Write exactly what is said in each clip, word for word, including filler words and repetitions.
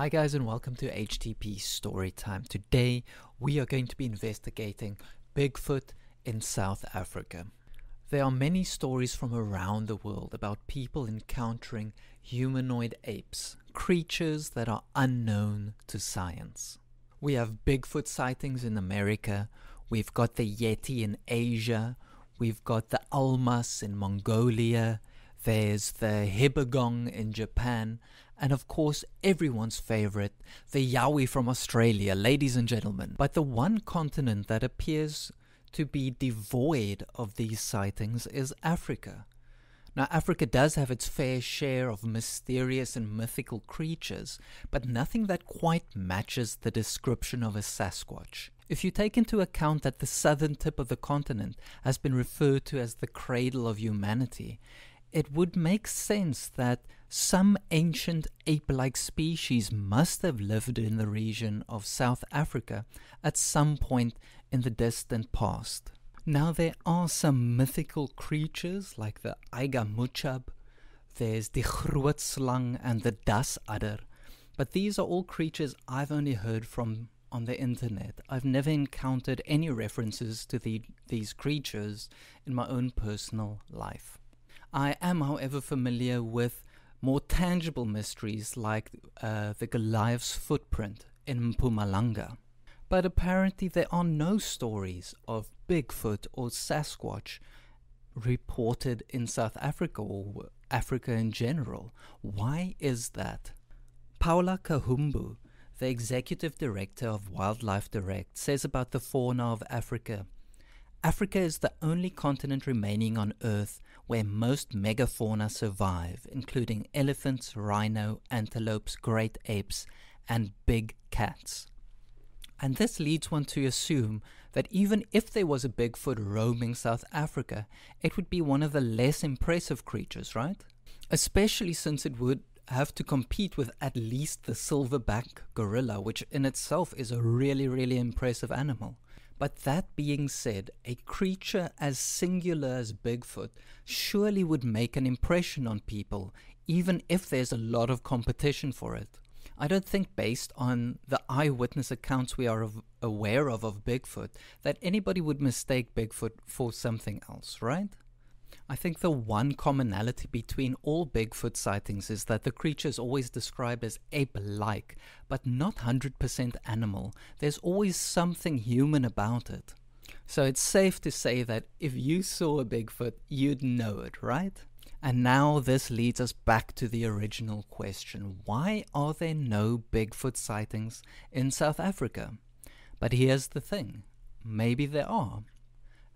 Hi guys and welcome to H T P Storytime. Today we are going to be investigating Bigfoot in South Africa. There are many stories from around the world about people encountering humanoid apes, creatures that are unknown to science. We have Bigfoot sightings in America, we've got the Yeti in Asia, we've got the Almas in Mongolia, there's the Hibagong in Japan, and of course everyone's favorite, the Yowie from Australia, ladies and gentlemen. But the one continent that appears to be devoid of these sightings is Africa. Now, Africa does have its fair share of mysterious and mythical creatures, but nothing that quite matches the description of a Sasquatch. If you take into account that the southern tip of the continent has been referred to as the cradle of humanity, it would make sense that some ancient ape-like species must have lived in the region of South Africa at some point in the distant past. Now, there are some mythical creatures like the Aiga Muchab, there's the Grootslang and the Das Adder, but these are all creatures I've only heard from on the internet. I've never encountered any references to the, these creatures in my own personal life. I am, however, familiar with more tangible mysteries like uh, the Goliath's footprint in Mpumalanga. But apparently there are no stories of Bigfoot or Sasquatch reported in South Africa or Africa in general. Why is that? Paula Kahumbu, the executive director of Wildlife Direct, says about the fauna of Africa, "Africa is the only continent remaining on Earth where most megafauna survive, including elephants, rhino, antelopes, great apes, and big cats." And this leads one to assume that even if there was a Bigfoot roaming South Africa, it would be one of the less impressive creatures, right? Especially since it would have to compete with at least the silverback gorilla, which in itself is a really, really impressive animal. But that being said, a creature as singular as Bigfoot surely would make an impression on people, even if there's a lot of competition for it. I don't think, based on the eyewitness accounts we are of, aware of of Bigfoot, that anybody would mistake Bigfoot for something else, right? I think the one commonality between all Bigfoot sightings is that the creature is always described as ape-like, but not one hundred percent animal. There's always something human about it. So it's safe to say that if you saw a Bigfoot, you'd know it, right? And now this leads us back to the original question. Why are there no Bigfoot sightings in South Africa? But here's the thing. Maybe there are.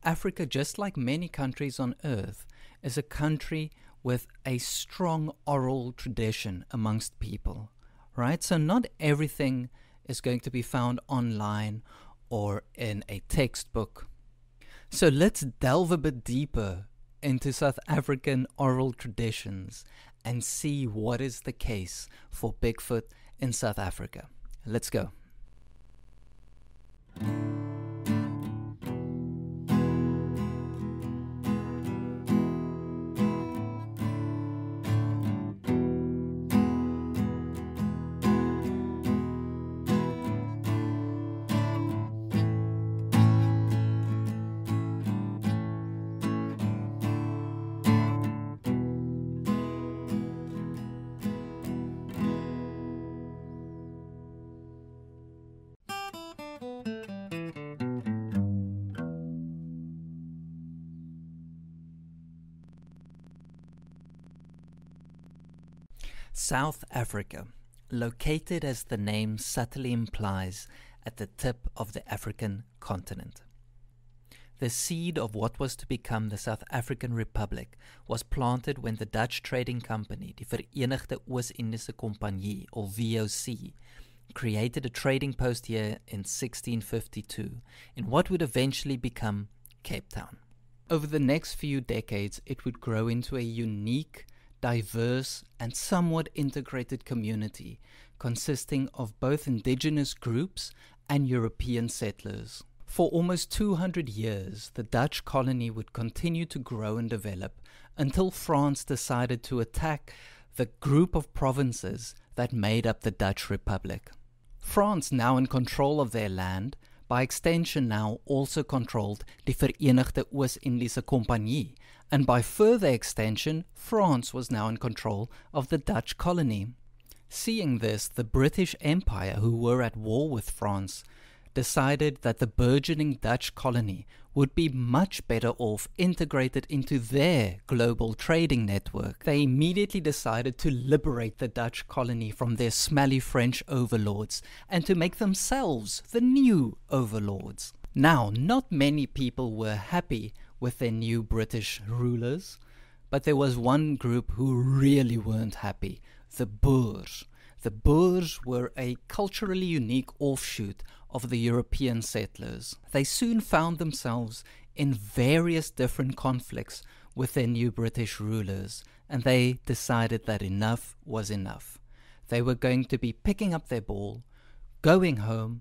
Africa, just like many countries on Earth, is a country with a strong oral tradition amongst people, right? So not everything is going to be found online or in a textbook. So let's delve a bit deeper into South African oral traditions and see what is the case for Bigfoot in South Africa. Let's go. South Africa, located as the name subtly implies, at the tip of the African continent. The seed of what was to become the South African Republic was planted when the Dutch trading company, Die Vereenigde Oostindische Compagnie, or V O C, created a trading post here in sixteen fifty-two in what would eventually become Cape Town. Over the next few decades, it would grow into a unique, diverse and somewhat integrated community consisting of both indigenous groups and European settlers. For almost two hundred years, the Dutch colony would continue to grow and develop until France decided to attack the group of provinces that made up the Dutch Republic. France, now in control of their land, by extension now also controlled Die Vereenigde Oostindische Compagnie, and by further extension, France was now in control of the Dutch colony. Seeing this, the British Empire, who were at war with France, decided that the burgeoning Dutch colony would be much better off integrated into their global trading network. They immediately decided to liberate the Dutch colony from their smelly French overlords and to make themselves the new overlords. Now, not many people were happy with their new British rulers, but there was one group who really weren't happy, the Boers. The Boers were a culturally unique offshoot of the European settlers. They soon found themselves in various different conflicts with their new British rulers, and they decided that enough was enough. They were going to be picking up their ball, going home,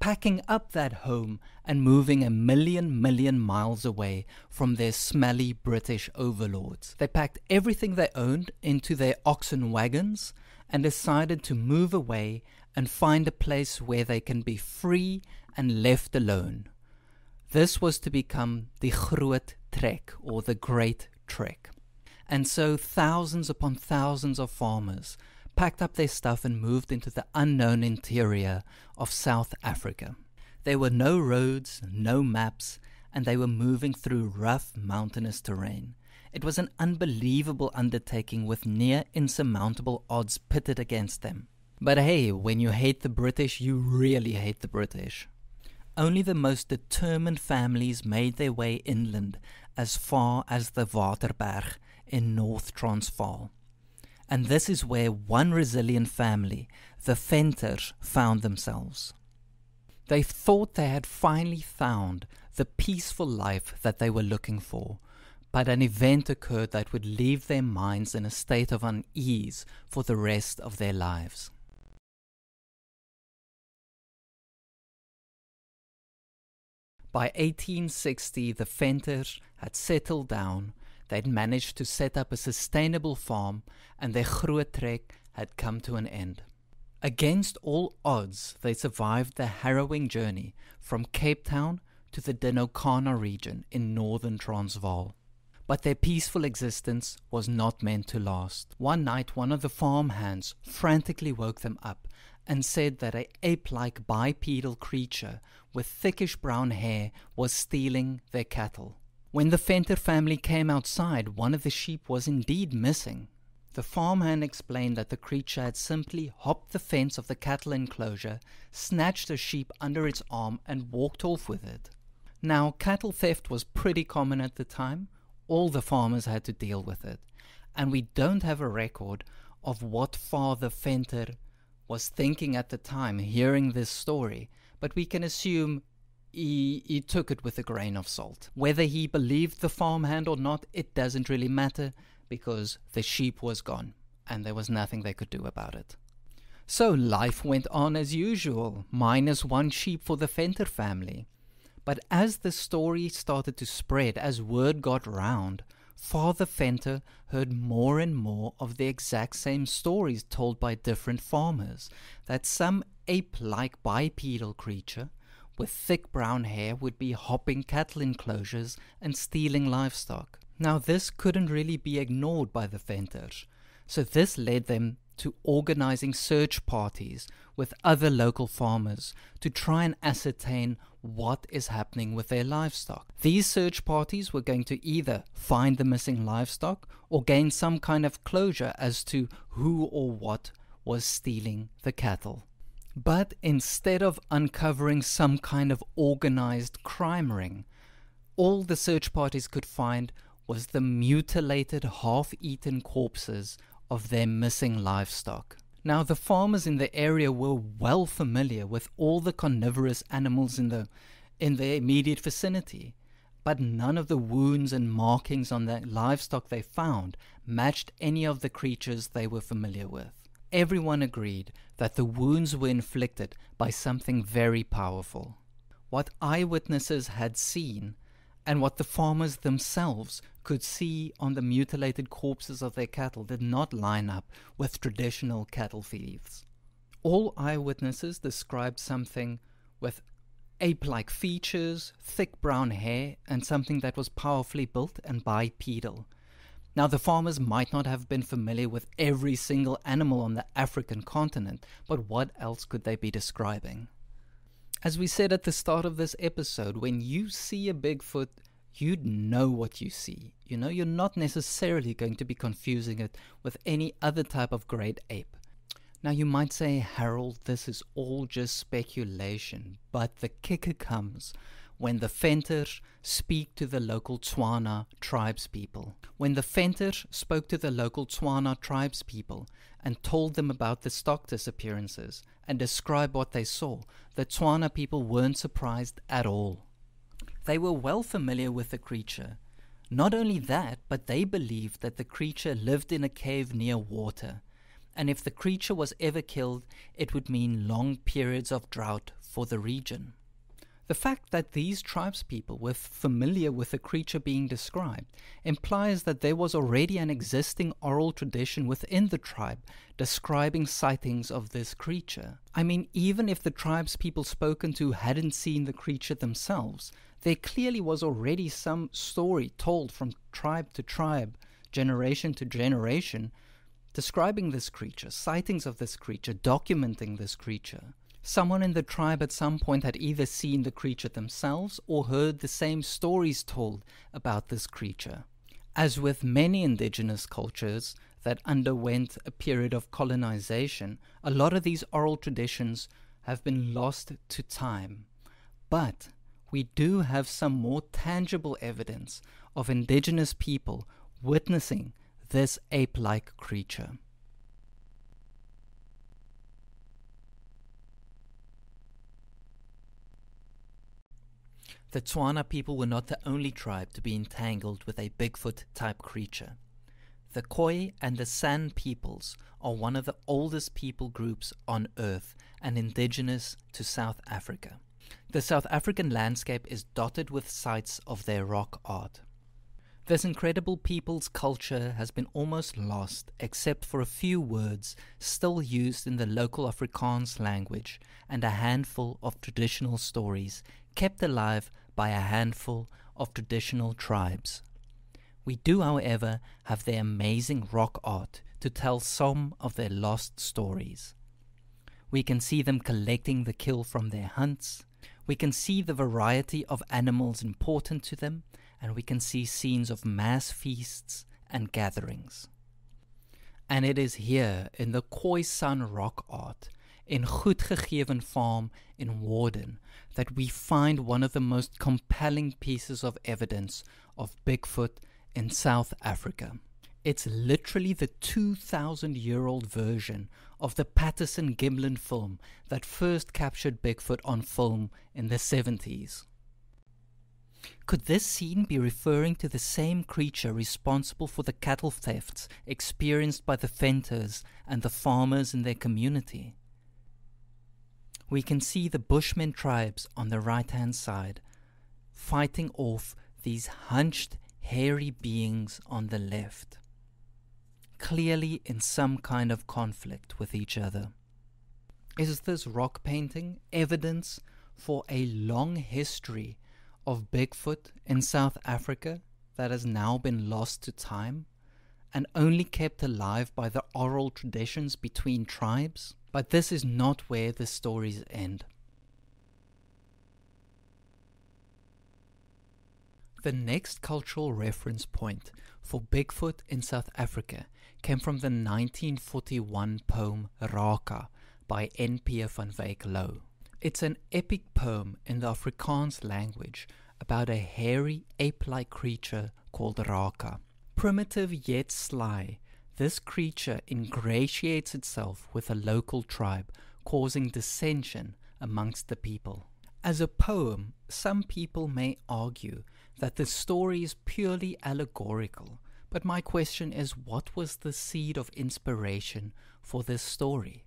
packing up that home, and moving a million million miles away from their smelly British overlords. They packed everything they owned into their oxen wagons and decided to move away and find a place where they can be free and left alone. This was to become the Groot Trek, or the Great Trek. And so thousands upon thousands of farmers packed up their stuff and moved into the unknown interior of South Africa. There were no roads, no maps, and they were moving through rough mountainous terrain. It was an unbelievable undertaking with near insurmountable odds pitted against them. But hey, when you hate the British, you really hate the British. Only the most determined families made their way inland as far as the Waterberg in North Transvaal. And this is where one resilient family, the Venters, found themselves. They thought they had finally found the peaceful life that they were looking for, but an event occurred that would leave their minds in a state of unease for the rest of their lives. By eighteen sixty, the Venters had settled down, they'd managed to set up a sustainable farm, and their Groot Trek had come to an end. Against all odds, they survived the harrowing journey from Cape Town to the Dinokana region in northern Transvaal. But their peaceful existence was not meant to last. One night, one of the farmhands frantically woke them up and said that a ape-like bipedal creature with thickish brown hair was stealing their cattle. When the Venter family came outside, one of the sheep was indeed missing. The farmhand explained that the creature had simply hopped the fence of the cattle enclosure, snatched a sheep under its arm, and walked off with it. Now, cattle theft was pretty common at the time. All the farmers had to deal with it, and we don't have a record of what Father Venter was thinking at the time hearing this story, but we can assume he, he took it with a grain of salt. Whether he believed the farmhand or not, it doesn't really matter, because the sheep was gone, and there was nothing they could do about it. So life went on as usual, minus one sheep for the Venter family. But as the story started to spread, as word got round, Father Venter heard more and more of the exact same stories told by different farmers, that some ape-like bipedal creature with thick brown hair would be hopping cattle enclosures and stealing livestock. Now, this couldn't really be ignored by the Venters, so this led them to organizing search parties with other local farmers to try and ascertain what is happening with their livestock. These search parties were going to either find the missing livestock or gain some kind of closure as to who or what was stealing the cattle. But instead of uncovering some kind of organized crime ring, all the search parties could find was the mutilated, half-eaten corpses of their missing livestock. Now, the farmers in the area were well familiar with all the carnivorous animals in the in their immediate vicinity, but none of the wounds and markings on the livestock they found matched any of the creatures they were familiar with. Everyone agreed that the wounds were inflicted by something very powerful. What eyewitnesses had seen and what the farmers themselves could see on the mutilated corpses of their cattle did not line up with traditional cattle thieves. All eyewitnesses described something with ape-like features, thick brown hair, and something that was powerfully built and bipedal. Now, the farmers might not have been familiar with every single animal on the African continent, but what else could they be describing? As we said at the start of this episode, when you see a Bigfoot, you know what you see. You know, you're not necessarily going to be confusing it with any other type of great ape. Now, you might say, Harold, this is all just speculation, but the kicker comes when the Venters speak to the local Tswana tribespeople. When the Venters spoke to the local Tswana tribespeople and told them about the stock disappearances and described what they saw, the Tswana people weren't surprised at all. They were well familiar with the creature. Not only that, but they believed that the creature lived in a cave near water, and if the creature was ever killed, it would mean long periods of drought for the region. The fact that these tribespeople were familiar with the creature being described implies that there was already an existing oral tradition within the tribe describing sightings of this creature. I mean, even if the tribespeople spoken to hadn't seen the creature themselves, there clearly was already some story told from tribe to tribe, generation to generation, describing this creature, sightings of this creature, documenting this creature. Someone in the tribe at some point had either seen the creature themselves or heard the same stories told about this creature. As with many indigenous cultures that underwent a period of colonization, a lot of these oral traditions have been lost to time. But we do have some more tangible evidence of indigenous people witnessing this ape-like creature. The Tswana people were not the only tribe to be entangled with a Bigfoot-type creature. The Khoi and the San peoples are one of the oldest people groups on Earth and indigenous to South Africa. The South African landscape is dotted with sites of their rock art. This incredible people's culture has been almost lost except for a few words still used in the local Afrikaans language and a handful of traditional stories kept alive by a handful of traditional tribes. We do, however, have their amazing rock art to tell some of their lost stories. We can see them collecting the kill from their hunts, we can see the variety of animals important to them, and we can see scenes of mass feasts and gatherings. And it is here, in the Khoisan rock art, in Groot Trek farm in Warden, that we find one of the most compelling pieces of evidence of Bigfoot in South Africa. It's literally the two thousand year old version of the Patterson Gimlin film that first captured Bigfoot on film in the seventies. Could this scene be referring to the same creature responsible for the cattle thefts experienced by the Venters and the farmers in their community? We can see the Bushman tribes on the right-hand side, fighting off these hunched, hairy beings on the left, clearly in some kind of conflict with each other. Is this rock painting evidence for a long history of Bigfoot in South Africa that has now been lost to time and only kept alive by the oral traditions between tribes? But this is not where the stories end. The next cultural reference point for Bigfoot in South Africa came from the nineteen forty-one poem Raka by N P van Wyk Louw. It's an epic poem in the Afrikaans language about a hairy, ape-like creature called Raka. Primitive yet sly, this creature ingratiates itself with a local tribe, causing dissension amongst the people. As a poem, some people may argue that the story is purely allegorical, but my question is, what was the seed of inspiration for this story?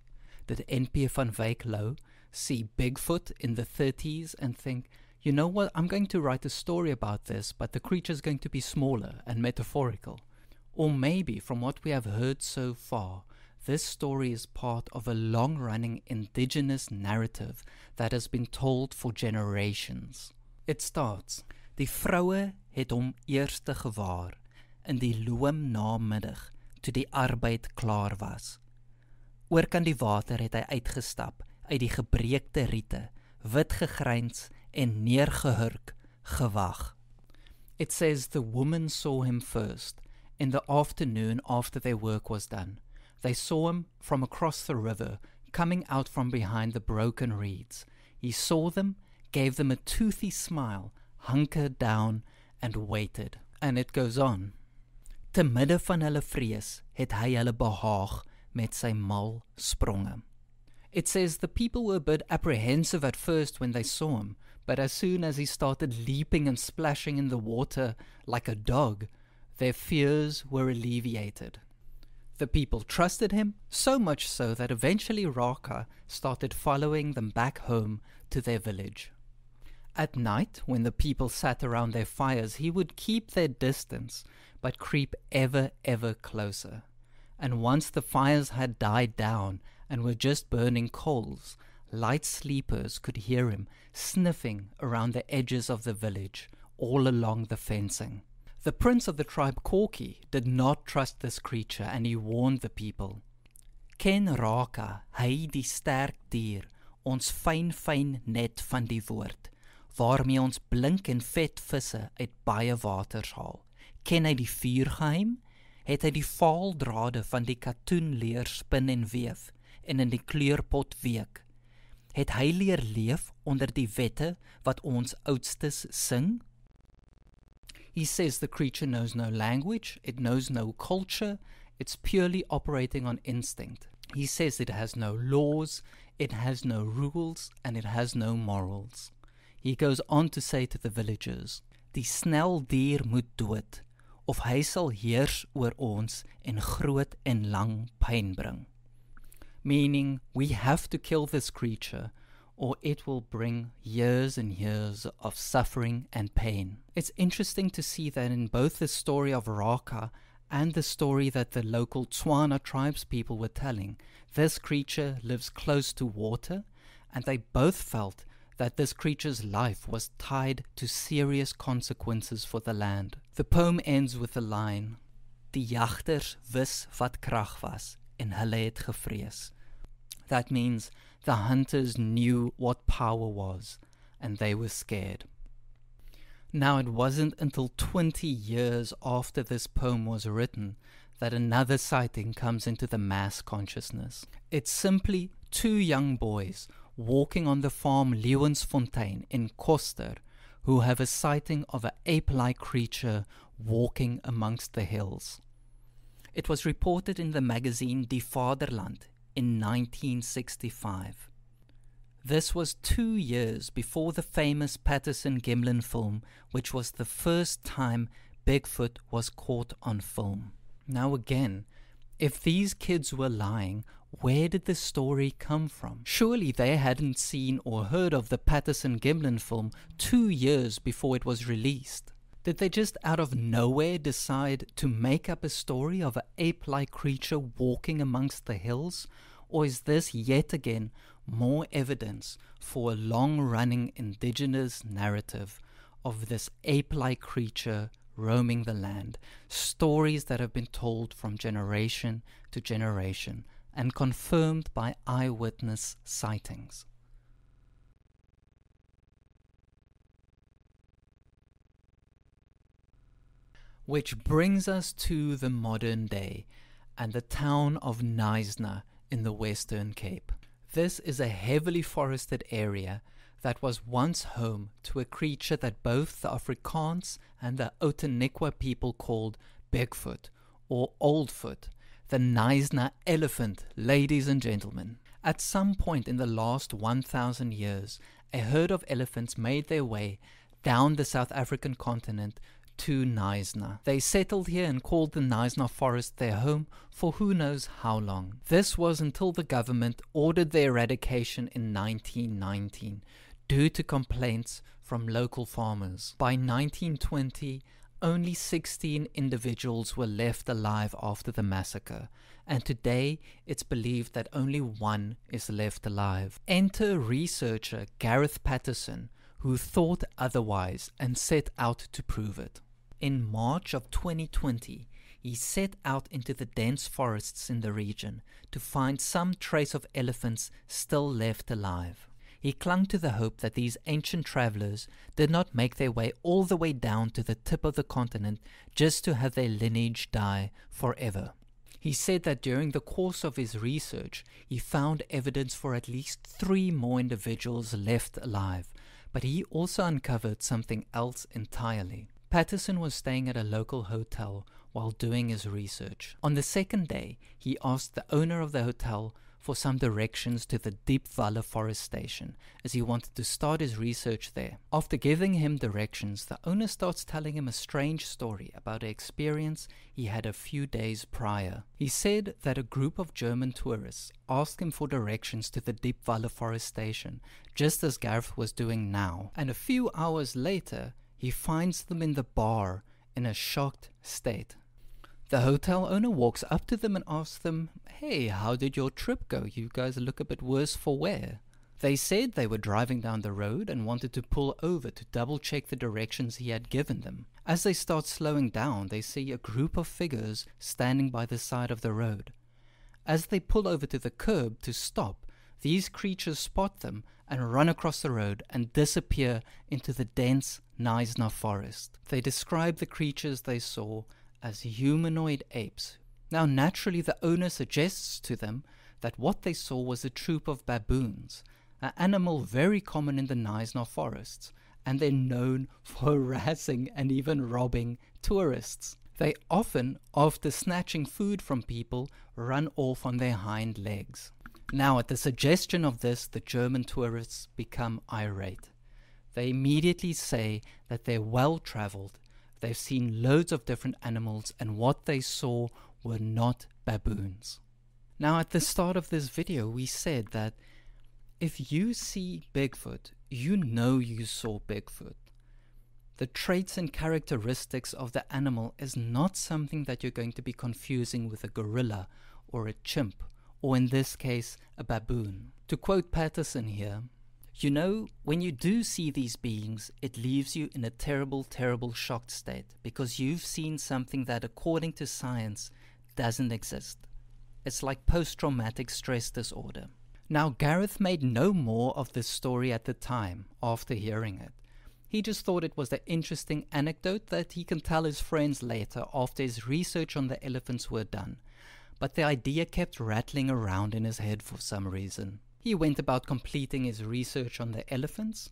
Did N P van Wyk Louw see Bigfoot in the thirties and think, you know what, I'm going to write a story about this, but the creature's going to be smaller and metaphorical. Or maybe, from what we have heard so far, this story is part of a long-running indigenous narrative that has been told for generations. It starts, die vroue het hom eerste gewaar, in die loom namiddag, toe die arbeid klaar was. Oor kan die water het hy uitgestap, uit die gebreekte riete, wit gegryns en neergehurk, gewag. It says the woman saw him first, in the afternoon after their work was done. They saw him from across the river, coming out from behind the broken reeds. He saw them, gave them a toothy smile, hunkered down, and waited. And it goes on. Te midde van hulle vrees het hy hulle behaag met sy mal spronge. It says the people were a bit apprehensive at first when they saw him, but as soon as he started leaping and splashing in the water like a dog, their fears were alleviated. The people trusted him, so much so that eventually Raka started following them back home to their village. At night, when the people sat around their fires, he would keep their distance, but creep ever, ever closer. And once the fires had died down and were just burning coals, light sleepers could hear him sniffing around the edges of the village, all along the fencing. The prince of the tribe Korki did not trust this creature, and he warned the people. Ken Raka, hy die sterk dier, ons fyn fyn net van die woord, waarmee ons blink en vet visse uit baie waters haal. Ken hy die vuurgeheim? Het hy die vaaldrade van die katoenleer spin en weef, en in die kleurpot week? Het hy leer leef onder die wette wat ons oudstes sing? He says the creature knows no language, it knows no culture, it's purely operating on instinct. He says it has no laws, it has no rules, and it has no morals. He goes on to say to the villagers, Die snel dier moet dood, of hy sal heers oor ons en groot en lang pyn bring. Meaning, we have to kill this creature, or it will bring years and years of suffering and pain. It's interesting to see that in both the story of Raka and the story that the local Tswana tribespeople were telling, this creature lives close to water, and they both felt that this creature's life was tied to serious consequences for the land. The poem ends with the line, Die jagters wis wat krag was, en hulle het gevrees. That means, the hunters knew what power was, and they were scared. Now, it wasn't until twenty years after this poem was written that another sighting comes into the mass consciousness. It's simply two young boys walking on the farm Leeuwensfontein in Koster who have a sighting of an ape-like creature walking amongst the hills. It was reported in the magazine Die Vaderland in nineteen sixty-five. This was two years before the famous Patterson Gimlin film, which was the first time Bigfoot was caught on film. Now again, if these kids were lying, where did the story come from? Surely they hadn't seen or heard of the Patterson Gimlin film two years before it was released. Did they just out of nowhere decide to make up a story of an ape-like creature walking amongst the hills? Or is this yet again more evidence for a long-running indigenous narrative of this ape-like creature roaming the land? Stories that have been told from generation to generation and confirmed by eyewitness sightings. Which brings us to the modern day and the town of Knysna in the Western Cape. This is a heavily forested area that was once home to a creature that both the Afrikaans and the Otaniqua people called Bigfoot or Oldfoot, the Knysna elephant, ladies and gentlemen. At some point in the last one thousand years, a herd of elephants made their way down the South African continent to Knysna. They settled here and called the Knysna forest their home for who knows how long. This was until the government ordered their eradication in nineteen nineteen, due to complaints from local farmers. By nineteen twenty, only sixteen individuals were left alive after the massacre, and today it's believed that only one is left alive. Enter researcher Gareth Patterson, who thought otherwise and set out to prove it. In March of twenty twenty, he set out into the dense forests in the region to find some trace of elephants still left alive. He clung to the hope that these ancient travelers did not make their way all the way down to the tip of the continent just to have their lineage die forever. He said that during the course of his research, he found evidence for at least three more individuals left alive, but he also uncovered something else entirely. Patterson was staying at a local hotel while doing his research. On the second day, he asked the owner of the hotel for some directions to the Deep Valley Forest Station, as he wanted to start his research there. After giving him directions, the owner starts telling him a strange story about an experience he had a few days prior. He said that a group of German tourists asked him for directions to the Deep Valley Forest Station, just as Gareth was doing now. And a few hours later, he finds them in the bar in a shocked state. The hotel owner walks up to them and asks them, "Hey, how did your trip go? You guys look a bit worse for wear." They said they were driving down the road and wanted to pull over to double check the directions he had given them. As they start slowing down, they see a group of figures standing by the side of the road. As they pull over to the curb to stop, these creatures spot them and run across the road and disappear into the dense Knysna forest. They describe the creatures they saw as humanoid apes. Now naturally the owner suggests to them that what they saw was a troop of baboons, an animal very common in the Knysna forests, and they're known for harassing and even robbing tourists. They often, after snatching food from people, run off on their hind legs. Now at the suggestion of this, the German tourists become irate. They immediately say that they're well travelled, they've seen loads of different animals, and what they saw were not baboons. Now at the start of this video we said that if you see Bigfoot, you know you saw Bigfoot. The traits and characteristics of the animal is not something that you're going to be confusing with a gorilla or a chimp, or in this case a baboon. To quote Patterson here, "You know, when you do see these beings, it leaves you in a terrible, terrible shocked state, because you've seen something that, according to science, doesn't exist. It's like post-traumatic stress disorder." Now, Gareth made no more of this story at the time, after hearing it. He just thought it was an interesting anecdote that he can tell his friends later, after his research on the elephants were done. But the idea kept rattling around in his head for some reason. He went about completing his research on the elephants,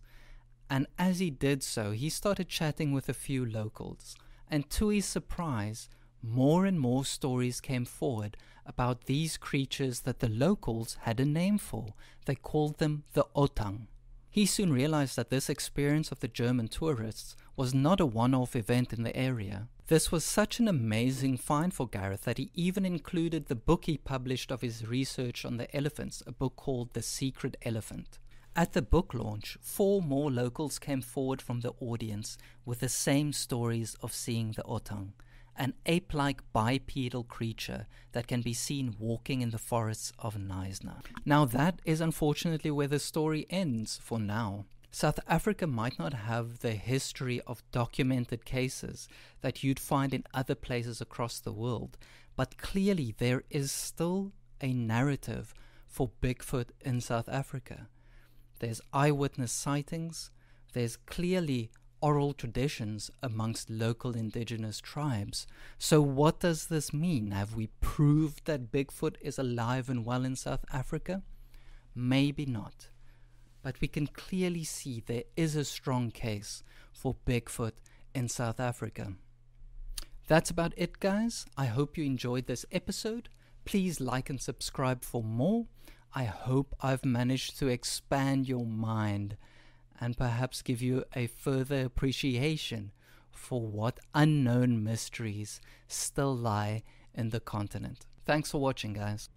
and as he did so, he started chatting with a few locals, and to his surprise, more and more stories came forward about these creatures that the locals had a name for. They called them the Otang. He soon realized that this experience of the German tourists was not a one-off event in the area. This was such an amazing find for Gareth that he even included the book he published of his research on the elephants, a book called The Secret Elephant. At the book launch, four more locals came forward from the audience with the same stories of seeing the Otang, an ape-like bipedal creature that can be seen walking in the forests of Knysna. Now that is unfortunately where the story ends for now. South Africa might not have the history of documented cases that you'd find in other places across the world, but clearly there is still a narrative for Bigfoot in South Africa. There's eyewitness sightings, there's clearly oral traditions amongst local indigenous tribes. So what does this mean? Have we proved that Bigfoot is alive and well in South Africa? Maybe not. But we can clearly see there is a strong case for Bigfoot in South Africa. That's about it, guys. I hope you enjoyed this episode. Please like and subscribe for more. I hope I've managed to expand your mind and perhaps give you a further appreciation for what unknown mysteries still lie in the continent. Thanks for watching, guys.